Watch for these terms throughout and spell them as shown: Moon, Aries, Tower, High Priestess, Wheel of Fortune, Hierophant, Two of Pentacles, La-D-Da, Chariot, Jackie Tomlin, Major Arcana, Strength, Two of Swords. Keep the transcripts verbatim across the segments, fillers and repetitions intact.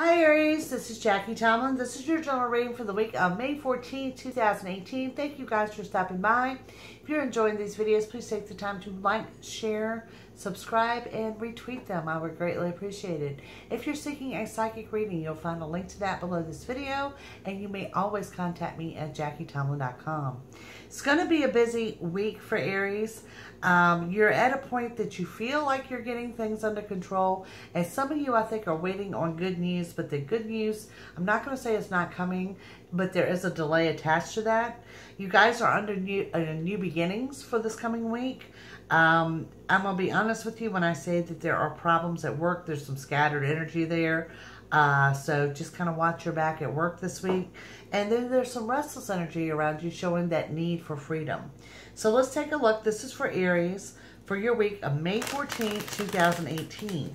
Hi Aries, this is Jackie Tomlin. This is your general reading for the week of May fourteenth, two thousand eighteen. Thank you guys for stopping by. If you're enjoying these videos, please take the time to like, share, subscribe, and retweet them. I would greatly appreciate it. If you're seeking a psychic reading, you'll find a link to that below this video, and you may always contact me at Jackie Tomlin dot com. It's going to be a busy week for Aries. Um, you're at a point that you feel like you're getting things under control, and some of you, I think, are waiting on good news, but the good news, I'm not going to say it's not coming, but there is a delay attached to that. You guys are under new, uh, new beginnings for this coming week. Um, I'm going to be honest with you when I say that there are problems at work. There's some scattered energy there. Uh, so just kind of watch your back at work this week. And then there's some restless energy around you showing that need for freedom. So let's take a look. This is for Aries for your week of May fourteenth, two thousand eighteen.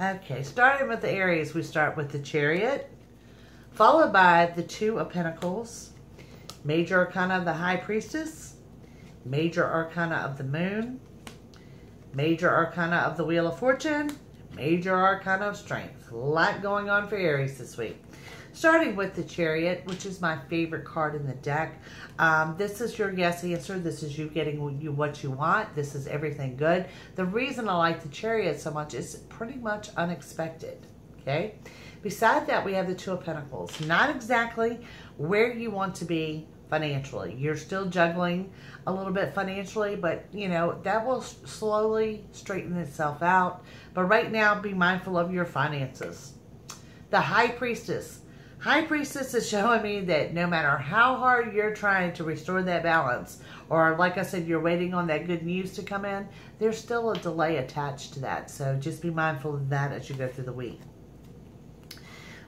Okay, starting with the Aries, we start with the Chariot, followed by the Two of Pentacles, Major Arcana of the High Priestess, Major Arcana of the Moon, Major Arcana of the Wheel of Fortune, Major Arcana of Strength. A lot going on for Aries this week. Starting with the Chariot, which is my favorite card in the deck. Um, this is your yes answer. This is you getting you what you want. This is everything good. The reason I like the Chariot so much is pretty much unexpected. Okay? Beside that, we have the Two of Pentacles. Not exactly where you want to be financially. You're still juggling a little bit financially, but, you know, that will slowly straighten itself out. But right now, be mindful of your finances. The High Priestess. High Priestess is showing me that no matter how hard you're trying to restore that balance, or like I said, you're waiting on that good news to come in, there's still a delay attached to that. So just be mindful of that as you go through the week.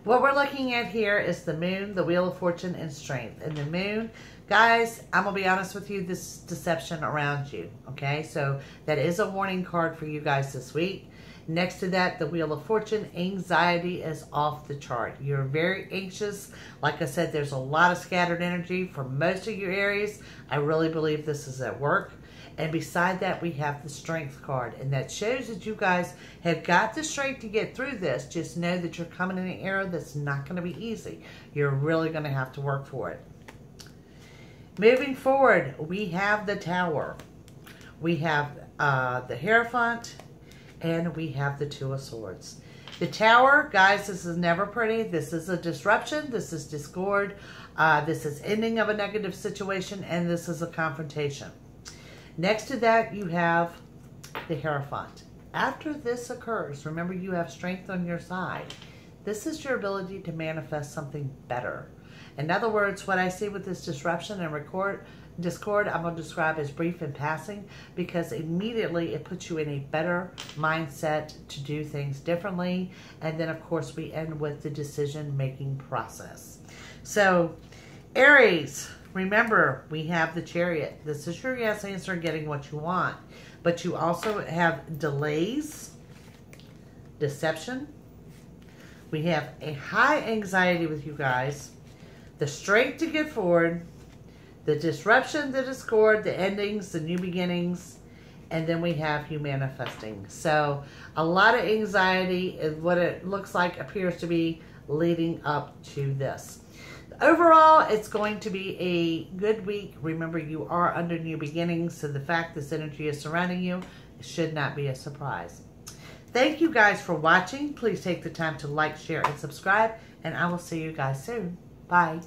What we're looking at here is the Moon, the Wheel of Fortune, and Strength. And the Moon, guys, I'm going to be honest with you, this is deception around you, okay? So that is a warning card for you guys this week. Next to that, the Wheel of Fortune, anxiety is off the chart. You're very anxious. Like I said, there's a lot of scattered energy for most of your Aries. I really believe this is at work. And beside that, we have the Strength card. And that shows that you guys have got the strength to get through this. Just know that you're coming in an era that's not going to be easy. You're really going to have to work for it. Moving forward, we have the Tower. We have uh, the Hierophant. And we have the Two of Swords. The Tower, guys, this is never pretty. This is a disruption. This is discord. Uh, this is ending of a negative situation. And this is a confrontation. Next to that, you have the Hierophant. After this occurs, remember you have strength on your side. This is your ability to manifest something better. In other words, what I see with this disruption and record... discord, I'm going to describe as brief and passing, because immediately it puts you in a better mindset to do things differently. And then, of course, we end with the decision-making process. So, Aries, remember, we have the Chariot. This is your yes answer, getting what you want. But you also have delays, deception. We have a high anxiety with you guys, the strength to get forward, the disruption, the discord, the endings, the new beginnings, and then we have you manifesting. So a lot of anxiety is what it looks like appears to be leading up to this. Overall, it's going to be a good week. Remember, you are under new beginnings, so the fact this energy is surrounding you should not be a surprise. Thank you guys for watching. Please take the time to like, share, and subscribe, and I will see you guys soon. Bye.